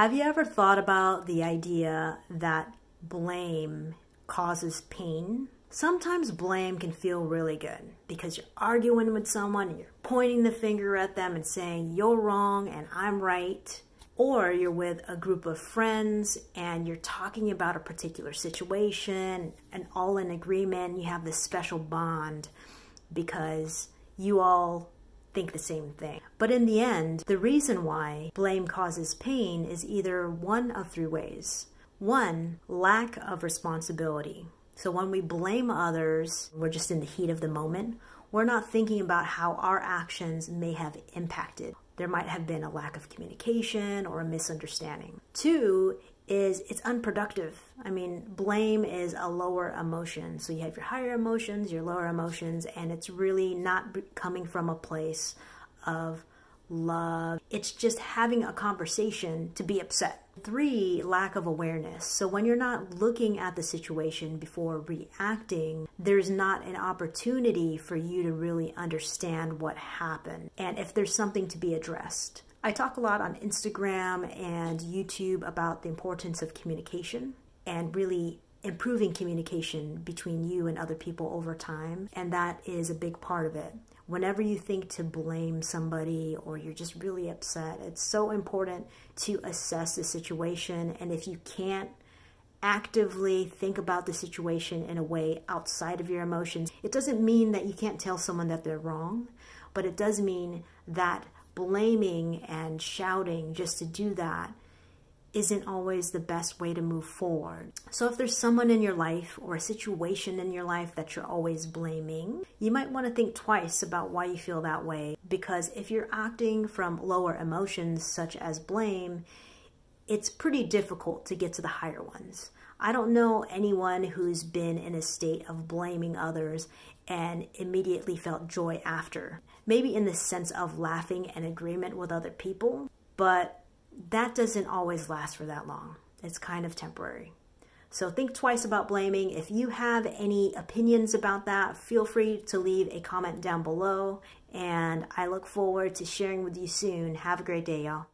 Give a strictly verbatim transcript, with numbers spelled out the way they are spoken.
Have you ever thought about the idea that blame causes pain? Sometimes blame can feel really good because you're arguing with someone and you're pointing the finger at them and saying, you're wrong and I'm right. Or you're with a group of friends and you're talking about a particular situation and all in agreement. You have this special bond because you all think the same thing. But in the end, the reason why blame causes pain is either one of three ways. One, lack of responsibility. So when we blame others, we're just in the heat of the moment. We're not thinking about how our actions may have impacted. There might have been a lack of communication or a misunderstanding. Two is it's unproductive. I mean, blame is a lower emotion. So you have your higher emotions, your lower emotions, and it's really not coming from a place of love. It's just having a conversation to be upset. Three, lack of awareness. So when you're not looking at the situation before reacting, there's not an opportunity for you to really understand what happened and if there's something to be addressed. I talk a lot on Instagram and YouTube about the importance of communication and really improving communication between you and other people over time. And that is a big part of it. Whenever you think to blame somebody or you're just really upset, it's so important to assess the situation. And if you can't actively think about the situation in a way outside of your emotions, it doesn't mean that you can't tell someone that they're wrong, but it does mean that blaming and shouting just to do that isn't always the best way to move forward. So if there's someone in your life or a situation in your life that you're always blaming, you might want to think twice about why you feel that way, because if you're acting from lower emotions such as blame, it's pretty difficult to get to the higher ones. I don't know anyone who's been in a state of blaming others and immediately felt joy after. Maybe in the sense of laughing and agreement with other people, but that doesn't always last for that long. It's kind of temporary. So think twice about blaming. If you have any opinions about that, feel free to leave a comment down below. And I look forward to sharing with you soon. Have a great day, y'all.